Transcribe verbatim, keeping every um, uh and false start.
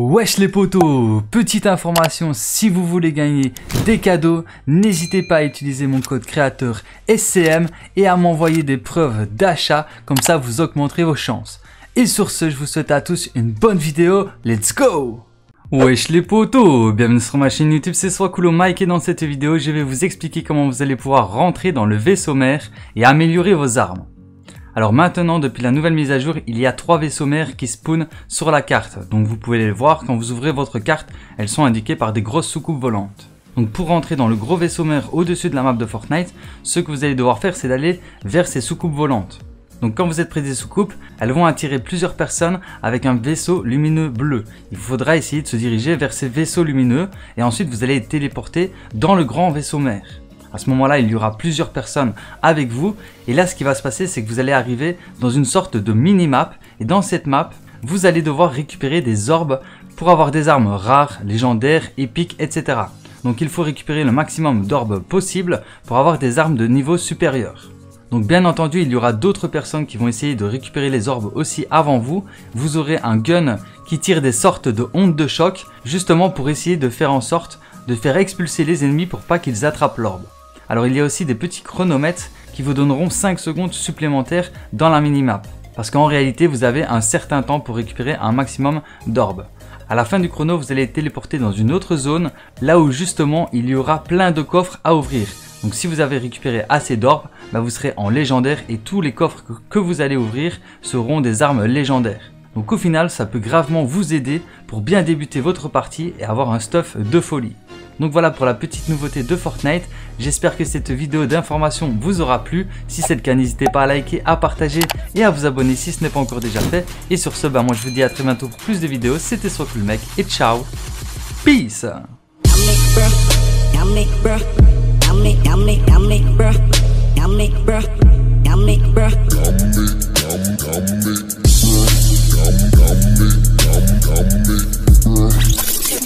Wesh les potos, petite information, si vous voulez gagner des cadeaux, n'hésitez pas à utiliser mon code créateur S C M et à m'envoyer des preuves d'achat, comme ça vous augmenterez vos chances. Et sur ce, je vous souhaite à tous une bonne vidéo, let's go! Wesh les potos, bienvenue sur ma chaîne YouTube, c'est Soiscool Mec et dans cette vidéo, je vais vous expliquer comment vous allez pouvoir rentrer dans le vaisseau mère et améliorer vos armes. Alors maintenant, depuis la nouvelle mise à jour, il y a trois vaisseaux mères qui spawnent sur la carte. Donc vous pouvez les voir quand vous ouvrez votre carte, elles sont indiquées par des grosses soucoupes volantes. Donc pour rentrer dans le gros vaisseau mère au-dessus de la map de Fortnite, ce que vous allez devoir faire, c'est d'aller vers ces soucoupes volantes. Donc quand vous êtes près des soucoupes, elles vont attirer plusieurs personnes avec un vaisseau lumineux bleu. Il faudra essayer de se diriger vers ces vaisseaux lumineux et ensuite vous allez être téléporté dans le grand vaisseau mère. À ce moment-là, il y aura plusieurs personnes avec vous. Et là, ce qui va se passer, c'est que vous allez arriver dans une sorte de mini-map. Et dans cette map, vous allez devoir récupérer des orbes pour avoir des armes rares, légendaires, épiques, et cetera. Donc, il faut récupérer le maximum d'orbes possible pour avoir des armes de niveau supérieur. Donc, bien entendu, il y aura d'autres personnes qui vont essayer de récupérer les orbes aussi avant vous. Vous aurez un gun qui tire des sortes de ondes de choc, justement pour essayer de faire en sorte de faire expulser les ennemis pour pas qu'ils attrapent l'orbe. Alors il y a aussi des petits chronomètres qui vous donneront cinq secondes supplémentaires dans la minimap. Parce qu'en réalité, vous avez un certain temps pour récupérer un maximum d'orbes. À la fin du chrono, vous allez être téléporté dans une autre zone, là où justement il y aura plein de coffres à ouvrir. Donc si vous avez récupéré assez d'orbes, bah vous serez en légendaire et tous les coffres que vous allez ouvrir seront des armes légendaires. Donc au final, ça peut gravement vous aider pour bien débuter votre partie et avoir un stuff de folie. Donc voilà pour la petite nouveauté de Fortnite. J'espère que cette vidéo d'information vous aura plu. Si c'est le cas, n'hésitez pas à liker, à partager et à vous abonner si ce n'est pas encore déjà fait. Et sur ce, bah moi je vous dis à très bientôt pour plus de vidéos. C'était Soiscool Mec et ciao. Peace.